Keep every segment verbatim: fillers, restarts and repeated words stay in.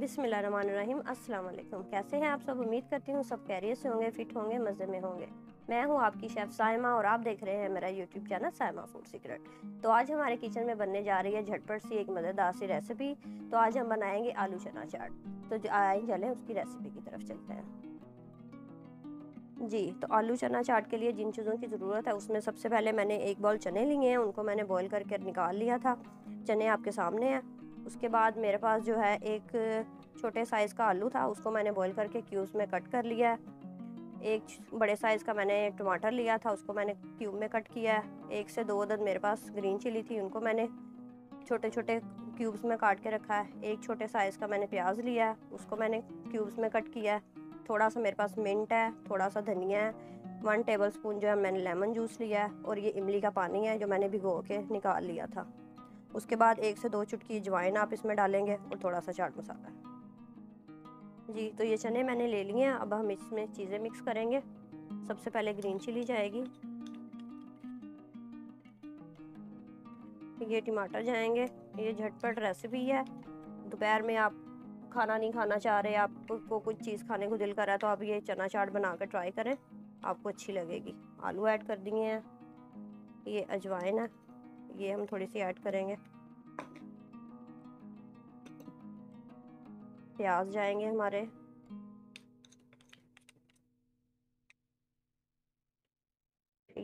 बिस्मिल्लाहिर्रहमानिर्रहीम। अस्सलाम वालेकुम। कैसे हैं आप सब? उम्मीद करती हूँ सब खैरियत से होंगे, फिट होंगे, मज़े में होंगे। मैं हूँ आपकी शेफ़ सायमा और आप देख रहे हैं मेरा YouTube channel Saima food secret. तो आज हमारे किचन में बनने जा रही है झटपट सी एक मज़ेदार सी रेसिपी। तो आज हम बनाएंगे आलू चना चाट। तो आए चलें उसकी रेसिपी की तरफ चलते हैं जी। तो आलू चना चाट के लिए जिन चीज़ों की ज़रूरत है उसमें सबसे पहले मैंने एक बाउल चने लिए हैं, उनको मैंने बॉयल करके निकाल लिया था। चने आपके सामने हैं। उसके बाद मेरे पास जो है एक छोटे साइज़ का आलू था, उसको मैंने बॉईल करके क्यूब्स में कट कर लिया है। एक बड़े साइज़ का मैंने टमाटर लिया था, उसको मैंने क्यूब में कट किया है। एक से दो अदद मेरे पास ग्रीन चिली थी, उनको मैंने छोटे छोटे क्यूब्स में काट के रखा है। एक छोटे साइज़ का मैंने प्याज लिया है, उसको मैंने क्यूब्स में कट किया है। थोड़ा सा मेरे पास मिंट है, थोड़ा सा धनिया है, वन टेबल स्पून जो है मैंने लेमन जूस लिया है, और ये इमली का पानी है जो मैंने भिगो के निकाल लिया था। उसके बाद एक से दो चुटकी अजवाइन आप इसमें डालेंगे और थोड़ा सा चाट मसाला जी। तो ये चने मैंने ले लिए हैं। अब हम इसमें चीज़ें मिक्स करेंगे। सबसे पहले ग्रीन चिली जाएगी, ये टमाटर जाएंगे। ये झटपट रेसिपी है। दोपहर में आप खाना नहीं खाना चाह रहे, आपको कुछ चीज़ खाने को दिल कर रहा है तो आप ये चना चाट बना कर ट्राई करें, आपको अच्छी लगेगी। आलू ऐड कर दिए हैं, ये अजवाइन है, ये हम थोड़ी सी ऐड करेंगे। प्याज जाएंगे हमारे,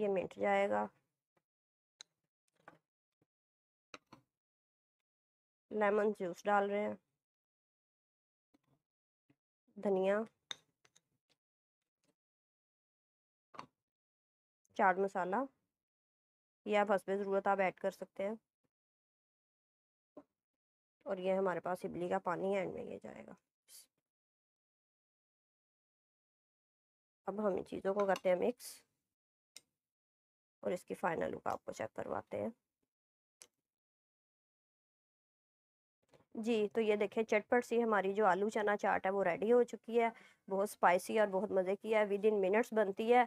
ये मिर्च जाएगा, लेमन जूस डाल रहे हैं, धनिया, चाट मसाला, ये आप हस्बे ज़रूरत आप ऐड कर सकते हैं, और ये हमारे पास इमली का पानी एंड में ये जाएगा। अब हम इन चीज़ों को करते हैं मिक्स और इसकी फाइनल लुक आपको चेक करवाते हैं जी। तो ये देखिए चटपट सी हमारी जो आलू चना चाट है वो रेडी हो चुकी है। बहुत स्पाइसी और बहुत मज़े की है, विद इन मिनट्स बनती है।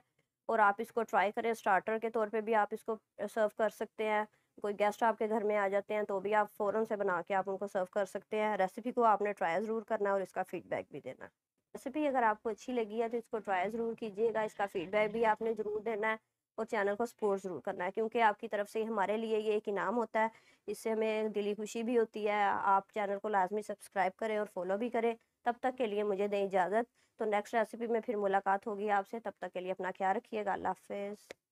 और आप इसको ट्राई करें, स्टार्टर के तौर पे भी आप इसको सर्व कर सकते हैं। कोई गेस्ट आपके घर में आ जाते हैं तो भी आप फ़ौरन से बना के आप उनको सर्व कर सकते हैं। रेसिपी को आपने ट्राई ज़रूर करना और इसका फीडबैक भी देना। रेसिपी अगर आपको अच्छी लगी है तो इसको ट्राई ज़रूर कीजिएगा, इसका फीडबैक भी आपने ज़रूर देना है और चैनल को सपोर्ट ज़रूर करना है, क्योंकि आपकी तरफ से हमारे लिए ये एक इनाम होता है। इससे हमें दिली खुशी भी होती है। आप चैनल को लाजमी सब्सक्राइब करें और फॉलो भी करें। तब तक के लिए मुझे दें इजाज़त। तो नेक्स्ट रेसिपी में फिर मुलाकात होगी आपसे। तब तक के लिए अपना ख्याल रखिएगा। अल्लाह हाफ़िज़।